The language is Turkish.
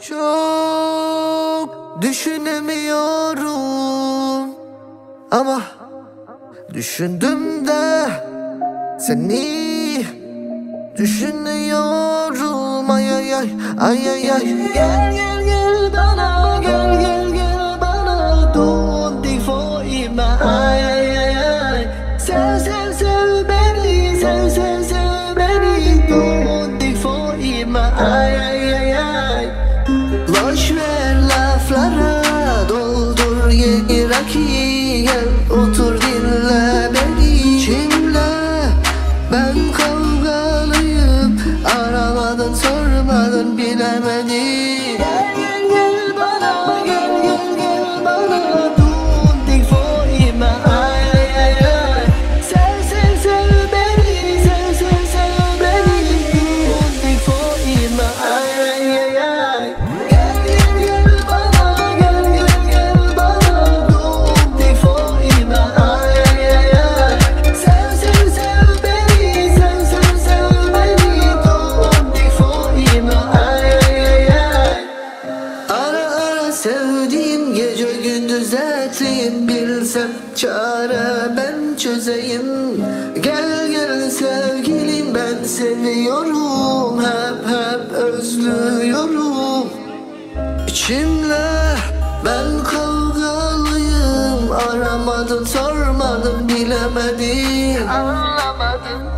çok düşünemiyorum ama düşündüm de seni düşünüyorum. Ay ay ay ay ay ay. Gel gel gel bana, gel gel gel bana, don't defy me. Ay ay ay ay. Sev sev sev beni, sev sev sev beni, don't defy me. Ay ay ay ay. Boş ver laflara, doldur ye rakıyı, gel otur dinle beni. Kimle ben kavgalıyım, aramadın sormadın bilemedim. Gel gel gel bana, gel gel gel bana, don't defy me. Ay ay ay ay. Sev sev sev beni, sev sev sev beni, don't defy me. Ay ay ay ay. Sevdiğim gece gündüz ettiğim, bilsem çare ben çözeyim. Gel gel sevgilim, ben seviyorum, hep özlüyorum. İçimle ben kavgalıyım, aramadın sormadın bilemedin. Anlamadın.